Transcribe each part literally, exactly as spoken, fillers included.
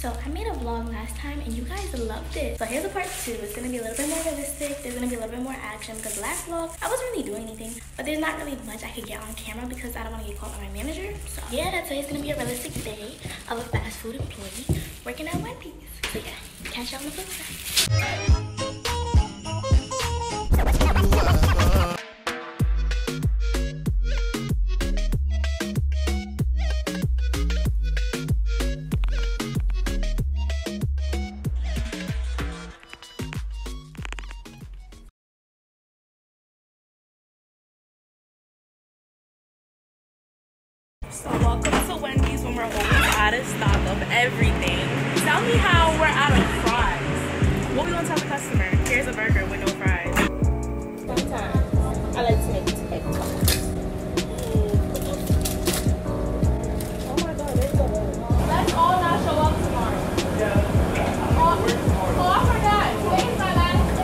So I made a vlog last time and you guys loved it. So here's a part two. It's gonna be a little bit more realistic. There's gonna be a little bit more action because last vlog, I wasn't really doing anything, but there's not really much I could get on camera because I don't wanna get caught by my manager. So yeah, that's why it's gonna be a realistic day of a fast food employee working at Wendy's. So yeah, catch y'all on the flip side. So welcome to Wendy's when we're always out of stock of everything. Tell me how we're out of fries. What we gonna tell the customer? Here's a burger with no fries. Sometimes I like to make egg toast. Oh my god, there's so good. Let's all not show up tomorrow. Yeah. Oh, oh, I forgot. Today's my last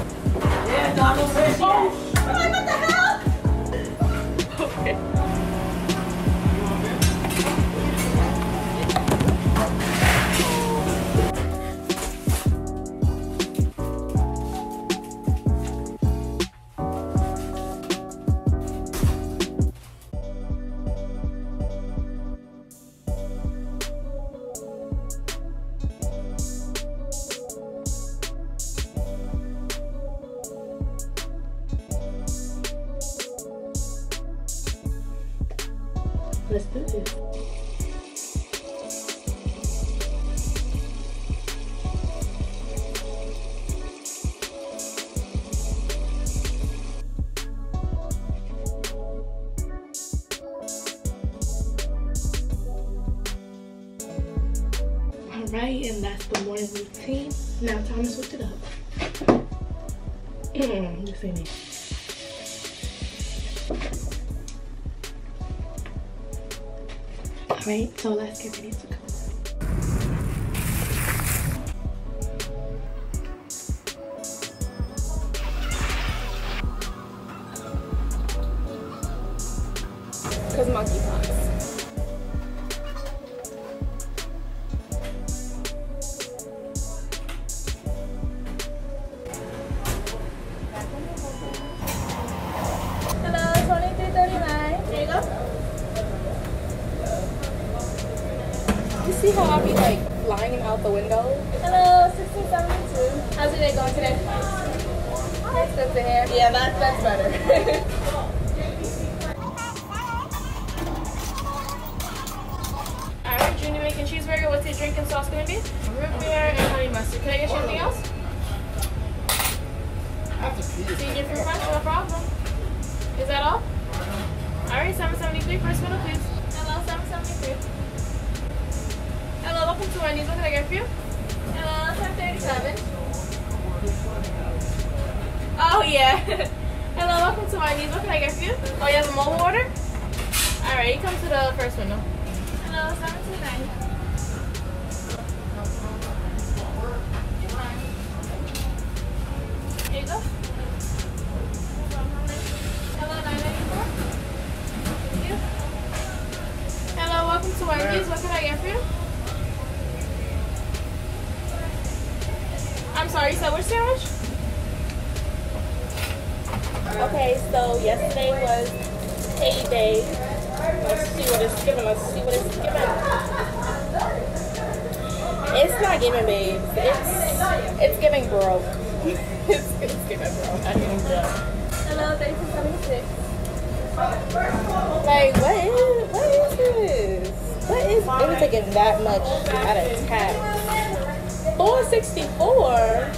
day. Uh, yeah, Donald Fish. Oh. Let's do this. All right, and that's the morning routine. Now time to switch it up. This ain't it. Right, so let's get ready to go. Cause monkeypox. Hello, twenty-three thirty-nine. There you go. You see how I'll be like lying out the window? Hello, sixteen seventy-two. How's your day going today? That's good to hear. Yeah, that's, that's better. Alright, Junior Bacon Cheeseburger. What's your drink and sauce going to be? Root beer and honey mustard. Can I get you anything else? Senior fruit punch, no problem. Is that all? Alright, seven seventy-three, first middle please. Hello, seven seventy-three. Hello, welcome to Wendy's. What can I get for you? Hello, ten thirty-seven. Oh, yeah. Hello, welcome to Wendy's. What can I get for you? Oh, you have a mobile order? Alright, you come to the first window. Hello, seven two nine. Here you go. Hello, nine ninety-four. Hello, welcome to Wendy's. What can I get for you? I'm sorry, so which sandwich? Okay, so yesterday was eight days. Let's see what it's giving. Let's see what it's giving. It's not giving, babe. It's it's giving broke. it's, it's giving broke. I mean, hello, thank you for coming six. Like, what is what is this? What is it was taking that much out of tap? four sixty-four.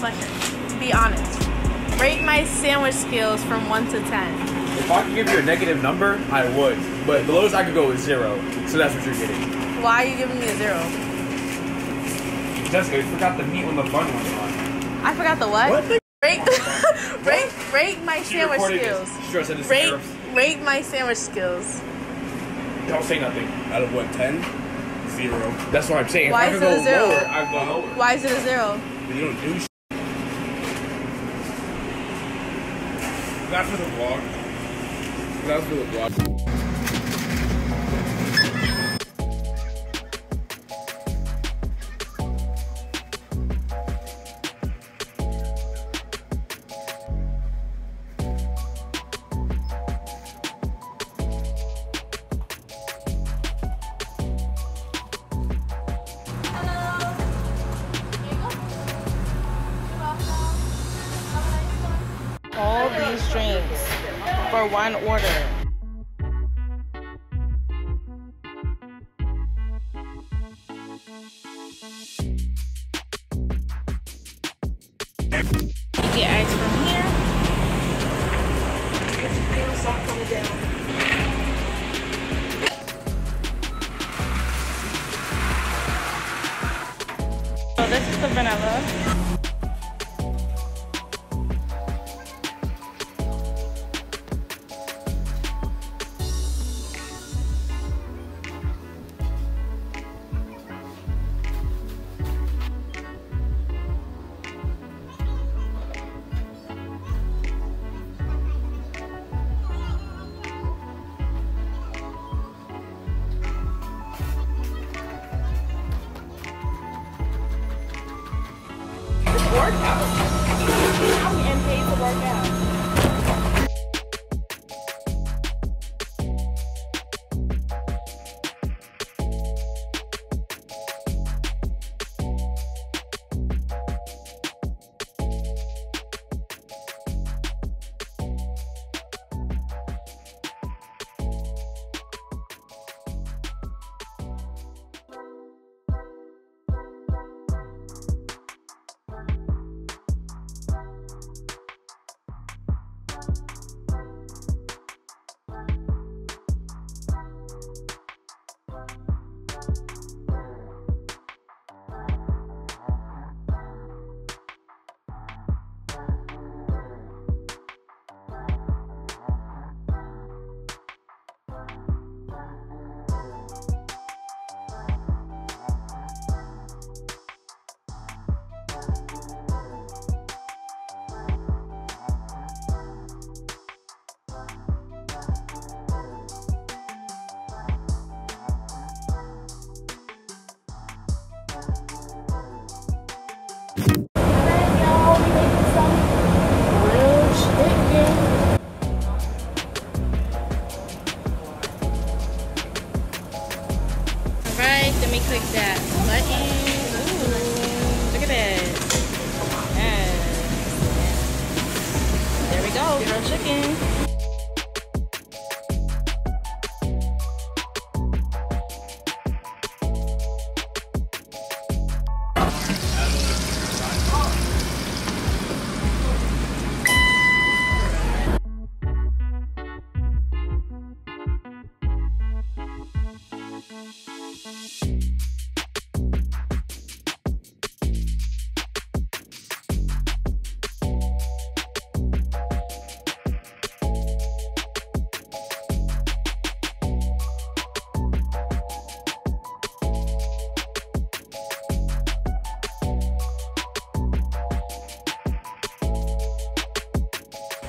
sucker. Be honest. Rate my sandwich skills from one to ten. If I could give you a negative number, I would. But the lowest I could go is zero. So that's what you're getting. Why are you giving me a zero? Jessica, you forgot the meat when the bun was on. I forgot the what? What? The rate, rate, rate my she sandwich skills. This. Rate, rate my sandwich skills. Don't say nothing. Out of what, ten? Zero. That's what I'm saying. Why if is I could it a zero? Lower, I'd go lower. Why is it a zero? You don't do shit. That's for the vlog. That's for the vlog. All these drinks for one order. Get ice from here. So this is the vanilla. Workout. I'm getting paid to work out. Let me click that button. Ooh, look at that. Yes. There we go, grilled chicken.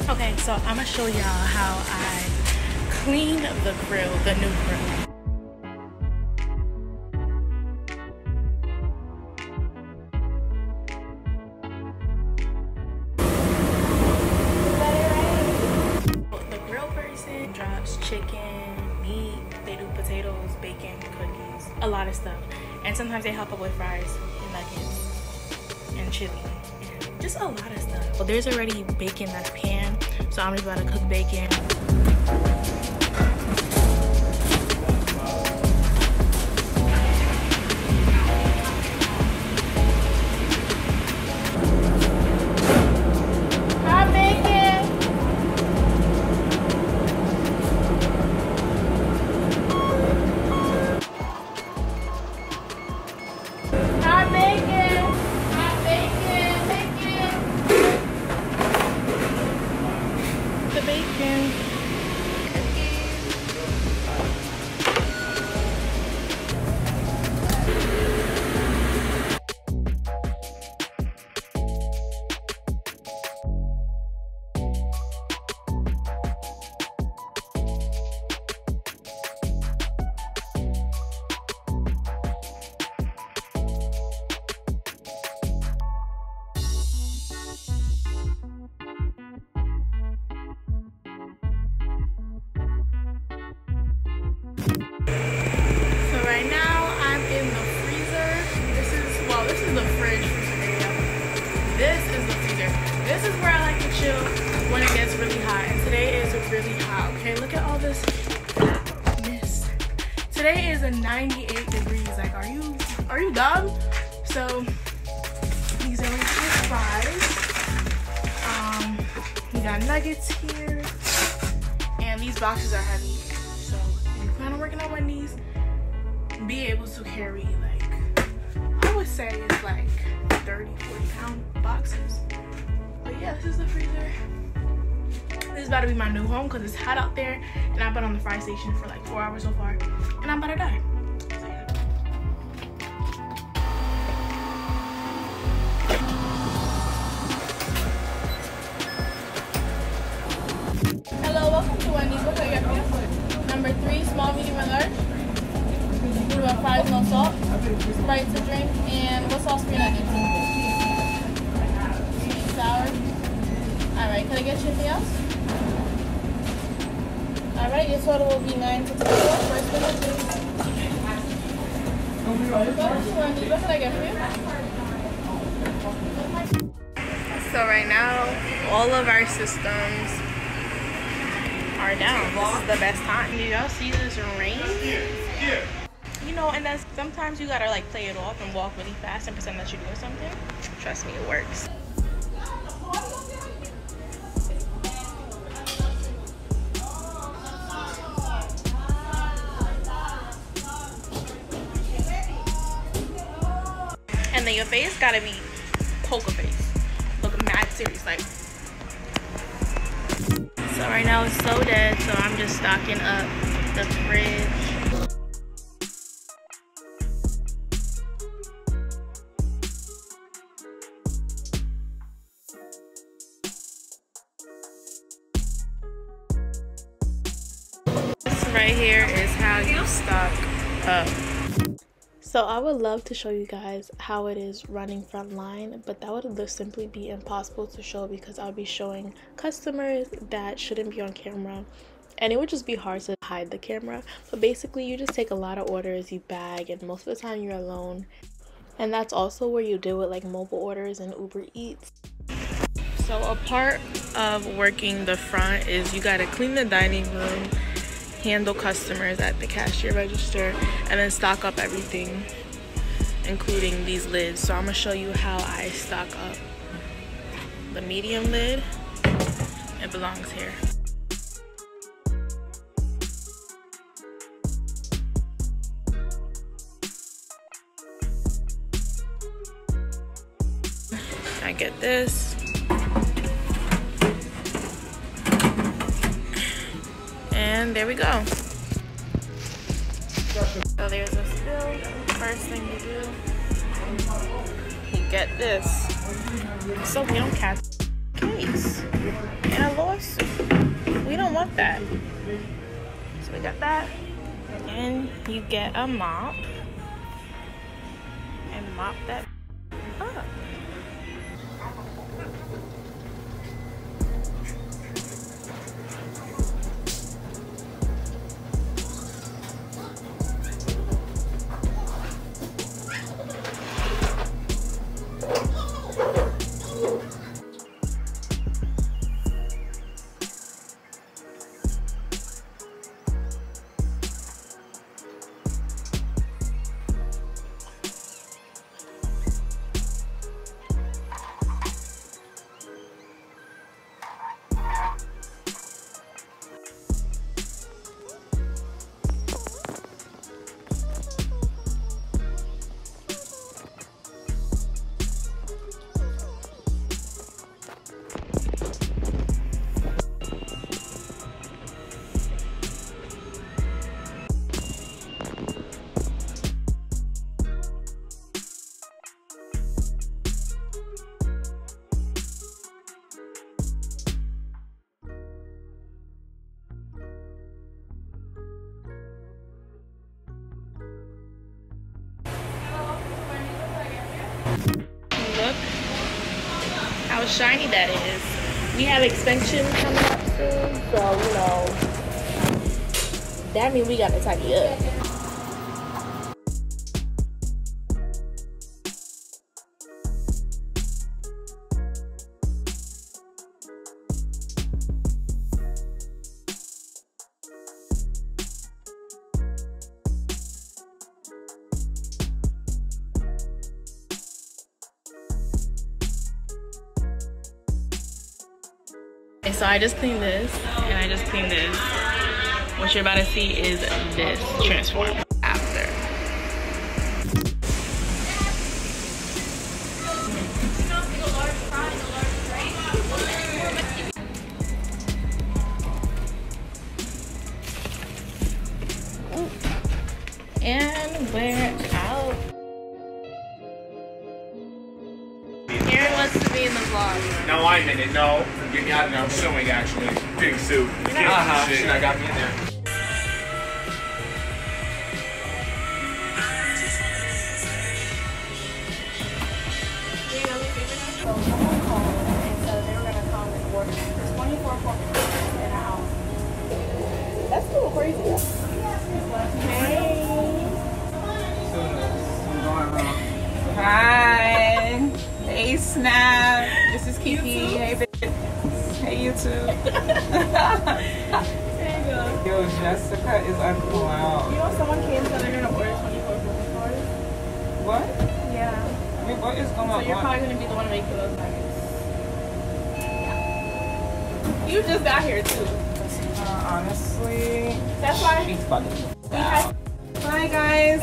Okay, so I'm gonna show y'all how I clean the grill, the new grill. The grill person drops chicken, meat, they do potatoes, bacon, cookies, a lot of stuff. And sometimes they help up with fries, and nuggets, and chili. Just a lot of stuff. Well, there's already bacon that's panned, so I'm just about to cook bacon. This is where I like to chill when it gets really hot. And today is really hot, okay? Look at all this mist. Today is a ninety-eight degrees. Like, are you are you dumb? So these are like fries. Um, we got nuggets here. And these boxes are heavy. So if you plan on working on Wendy's, be able to carry, like, I would say it's like thirty, forty pound boxes. But yeah, this is the freezer. This is about to be my new home because it's hot out there, and I've been on the fry station for like four hours so far, and I'm about to die. Hello, welcome to Wendy's. What are your food? Number three, small, medium, and large. We have fries, no salt, Sprite to drink, and what sauce for your nuggets? Sour. Alright, can I get you anything else? Alright, your total will be nine sixty-four. First one, please. What can I get for you? So right now, all of our systems are down. This is the best time. You know, see this rain? You know, and that's, sometimes you gotta like play it off and walk really fast and pretend that you're doing something. Trust me, it works. And then your face gotta be poker face. Look mad serious, like. So right now it's so dead, so I'm just stocking up the fridge. This right here is how you stock up. So I would love to show you guys how it is running frontline, but that would simply be impossible to show because I'll be showing customers that shouldn't be on camera, and it would just be hard to hide the camera. But basically you just take a lot of orders, you bag, and most of the time you're alone. And that's also where you deal with like mobile orders and Uber Eats. So a part of working the front is you gotta clean the dining room, handle customers at the cashier register, and then stock up everything, including these lids. So I'm gonna show you how I stock up the medium lid. It belongs here. I get this. And there we go. So there's a spill. First thing you do, you get this, so we don't catch a case and a lawsuit. We don't want that. So we got that. And you get a mop and mop that up. Look how shiny that is. We have extension coming up soon, so you know that means we gotta tidy up. And so I just cleaned this and I just cleaned this. What you're about to see is this transform after. And we're out. Karen wants to be in the vlog. No, I'm in it. No, you're not. No, I'm showing actually. Big suit. Uh-huh. Shit, I got me in there. So someone called and said they were going to come and order twenty-four forty-five in an hour. That's a little crazy. Hey. Hi. Hey, Snap. This is Kiki. YouTube. Hey, bitch. Hey, YouTube. Yo, Jessica is uncool out. You know, someone came and said they're going to order twenty-four forty-five. What? Yeah. I mean, what is going so on? So you're probably going to be the one making those nuggets. Yeah. You just got here too. Uh, honestly, that's why. She's funny. Wow. Hi guys.